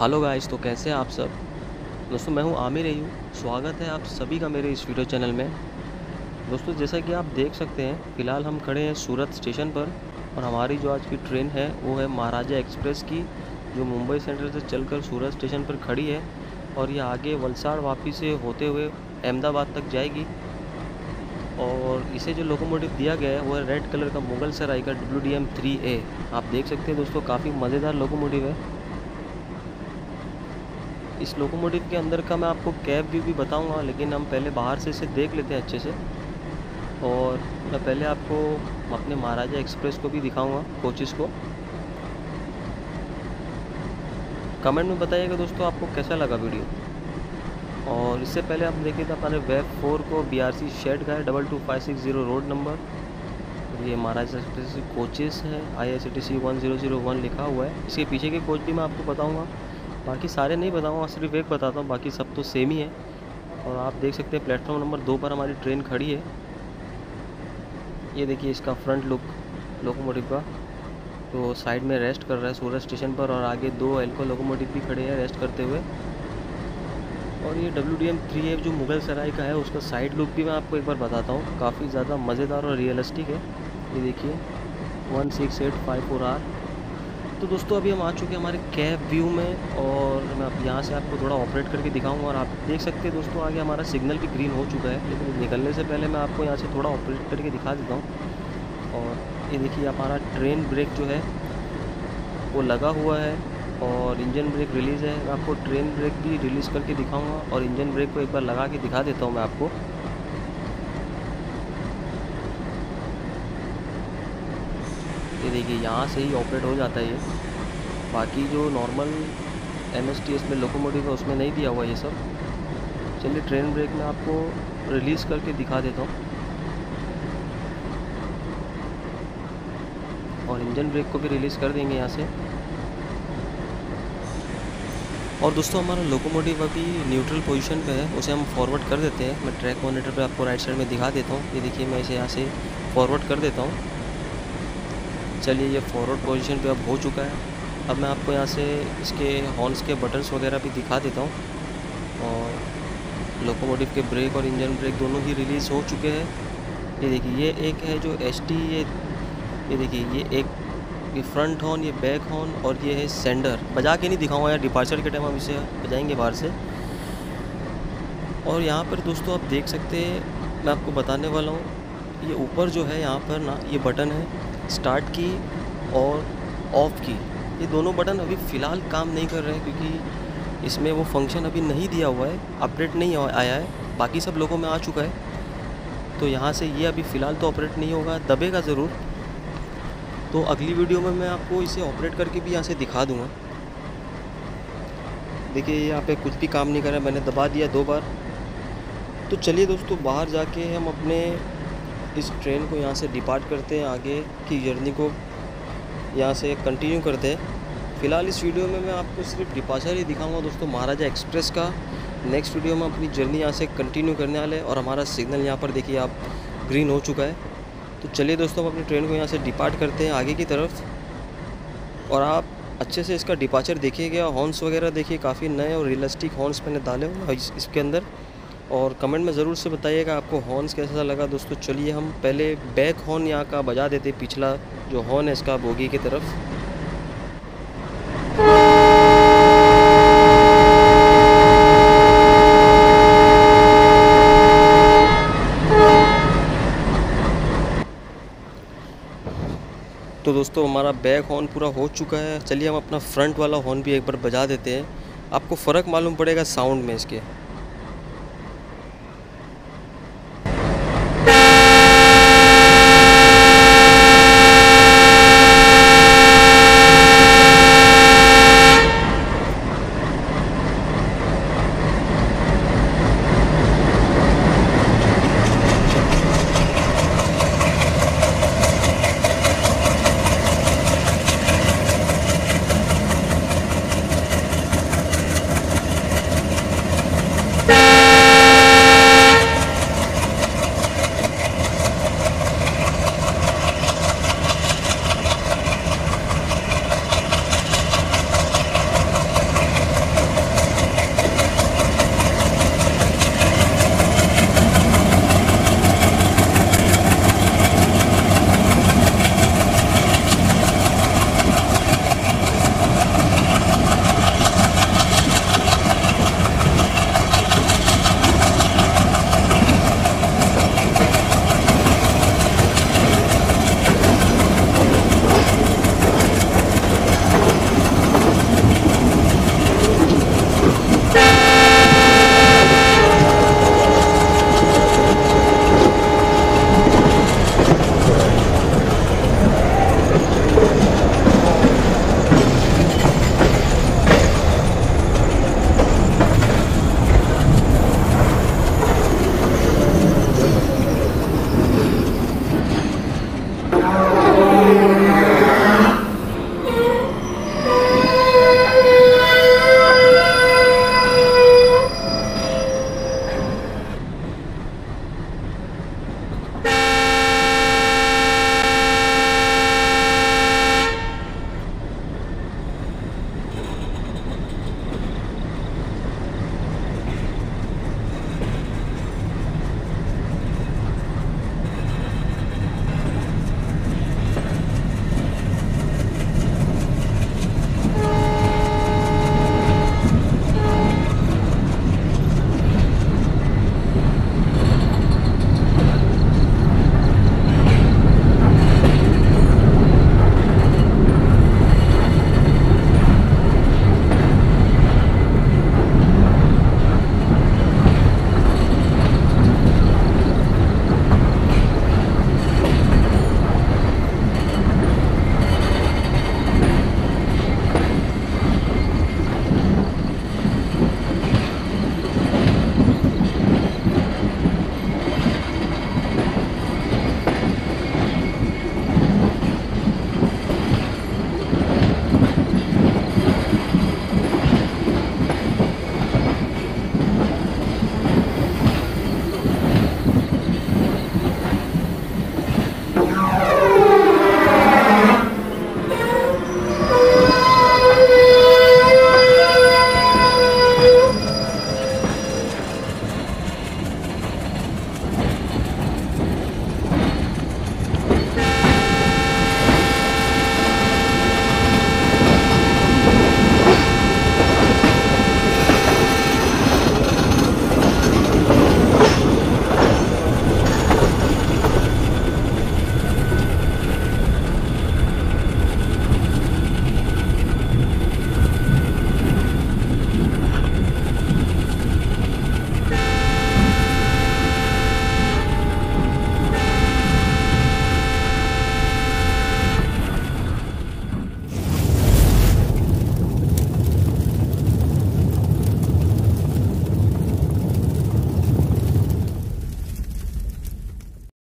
Hello guys, तो कैसे हैं आप सब दोस्तों। मैं हूं आमिर एयू। स्वागत है आप सभी का मेरे इस वीडियो चैनल में। दोस्तों जैसा कि आप देख सकते हैं, फ़िलहाल हम खड़े हैं सूरत स्टेशन पर और हमारी जो आज की ट्रेन है वो है महाराजा एक्सप्रेस की, जो मुंबई सेंट्रल से चलकर सूरत स्टेशन पर खड़ी है और ये आगे वलसाड वापी से होते हुए अहमदाबाद तक जाएगी। और इसे जो लोकोमोटिव दिया गया है वो है रेड कलर का मुग़लसराय का WDM 3A। आप देख सकते हैं दोस्तों, काफ़ी मज़ेदार लोकोमोटिव है। इस लोकोमोटिव के अंदर का मैं आपको कैब व्यू भी बताऊंगा, लेकिन हम पहले बाहर से इसे देख लेते हैं अच्छे से। और मैं पहले आपको अपने महाराजा एक्सप्रेस को भी दिखाऊंगा, कोचेस को। कमेंट में बताइएगा दोस्तों आपको कैसा लगा वीडियो। और इससे पहले आप देखिए तो हमारे वेब 4 को BRC शेड का है, 22560 रोड नंबर। ये महाराजा एक्सप्रेस के कोचेस हैं, IRCTC 1001 लिखा हुआ है। इसके पीछे के कोच भी मैं आपको बताऊँगा, बाकी सारे नहीं बताऊँगा, सिर्फ एक बताता हूँ, बाकी सब तो सेम ही है। और आप देख सकते हैं प्लेटफॉर्म नंबर 2 पर हमारी ट्रेन खड़ी है। ये देखिए इसका फ्रंट लुक लोकोमोटिव का। तो साइड में रेस्ट कर रहा है सूरत स्टेशन पर, और आगे 2 एल्को लोकोमोटिव भी खड़े हैं रेस्ट करते हुए। और ये WDM 3A जो मुग़लसराय का है, उसका साइड लुक भी मैं आपको एक बार बताता हूँ, काफ़ी ज़्यादा मज़ेदार और रियलिस्टिक है। ये देखिए 16854R। तो दोस्तों अभी हम आ चुके हैं हमारे कैब व्यू में, और मैं अब यहाँ से आपको थोड़ा ऑपरेट करके दिखाऊंगा। और आप देख सकते हैं दोस्तों आगे हमारा सिग्नल भी ग्रीन हो चुका है, लेकिन निकलने से पहले मैं आपको यहाँ से थोड़ा ऑपरेट करके दिखा देता हूँ। और ये देखिए हमारा ट्रेन ब्रेक जो है वो लगा हुआ है और इंजन ब्रेक रिलीज़ है। मैं आपको ट्रेन ब्रेक भी रिलीज़ करके दिखाऊँगा और इंजन ब्रेक को एक बार लगा के दिखा देता हूँ मैं आपको। ये देखिए यहाँ से ही ऑपरेट हो जाता है ये, बाकी जो नॉर्मल MSTS में लोकोमोटिव है उसमें नहीं दिया हुआ ये सब। चलिए ट्रेन ब्रेक में आपको रिलीज़ करके दिखा देता हूँ, और इंजन ब्रेक को भी रिलीज़ कर देंगे यहाँ से। और दोस्तों हमारा लोकोमोटिव अभी न्यूट्रल पोजीशन पे है, उसे हम फॉरवर्ड कर देते हैं। मैं ट्रैक मॉनिटर पर आपको राइट साइड में दिखा देता हूँ। ये देखिए मैं इसे यहाँ से फॉरवर्ड कर देता हूँ। चलिए ये फॉरवर्ड पोजीशन पे अब हो चुका है। अब मैं आपको यहाँ से इसके हॉर्न्स के बटन्स वगैरह भी दिखा देता हूँ। और लोकोमोटिव के ब्रेक और इंजन ब्रेक दोनों ही रिलीज़ हो चुके हैं। ये देखिए ये एक है जो ST, ये देखिए ये एक ये फ्रंट हॉर्न, ये बैक हॉर्न, और ये है सेंडर। बजा के नहीं दिखाऊंगा यार, डिपार्चर के टाइम हम इसे बजाएँगे बाहर से। और यहाँ पर दोस्तों आप देख सकते हैं, मैं आपको बताने वाला हूँ, ये ऊपर जो है यहाँ पर ना ये बटन है स्टार्ट की और ऑफ़ की, ये दोनों बटन अभी फ़िलहाल काम नहीं कर रहे हैं क्योंकि इसमें वो फंक्शन अभी नहीं दिया हुआ है, अपडेट नहीं आया है। बाकी सब लोगों में आ चुका है, तो यहाँ से ये अभी फ़िलहाल तो ऑपरेट नहीं होगा, दबेगा ज़रूर। तो अगली वीडियो में मैं आपको इसे ऑपरेट करके भी यहाँ से दिखा दूँगा। देखिए यहाँ पे कुछ भी काम नहीं कर रहा है, मैंने दबा दिया 2 बार। तो चलिए दोस्तों बाहर जाके हम अपने इस ट्रेन को यहाँ से डिपार्ट करते हैं, आगे की जर्नी को यहाँ से कंटिन्यू करते हैं। फ़िलहाल इस वीडियो में मैं आपको सिर्फ डिपार्चर ही दिखाऊंगा दोस्तों महाराजा एक्सप्रेस का। नेक्स्ट वीडियो में अपनी जर्नी यहाँ से कंटिन्यू करने वाले हैं। और हमारा सिग्नल यहाँ पर देखिए आप ग्रीन हो चुका है। तो चलिए दोस्तों हम अपनी ट्रेन को यहाँ से डिपार्ट करते हैं आगे की तरफ। और आप अच्छे से इसका डिपार्चर देखिएगा, हॉर्न्स वगैरह देखिए काफ़ी नए और रियलिस्टिक हॉर्न्स मैंने डाले हुए हैं इसके अंदर। और कमेंट में ज़रूर से बताइएगा आपको हॉर्न्स कैसा लगा दोस्तों। चलिए हम पहले बैक हॉर्न यहाँ का बजा देते, पिछला जो हॉर्न है इसका बोगी की तरफ। तो दोस्तों हमारा बैक हॉर्न पूरा हो चुका है। चलिए हम अपना फ्रंट वाला हॉर्न भी एक बार बजा देते हैं, आपको फ़र्क मालूम पड़ेगा साउंड में इसके।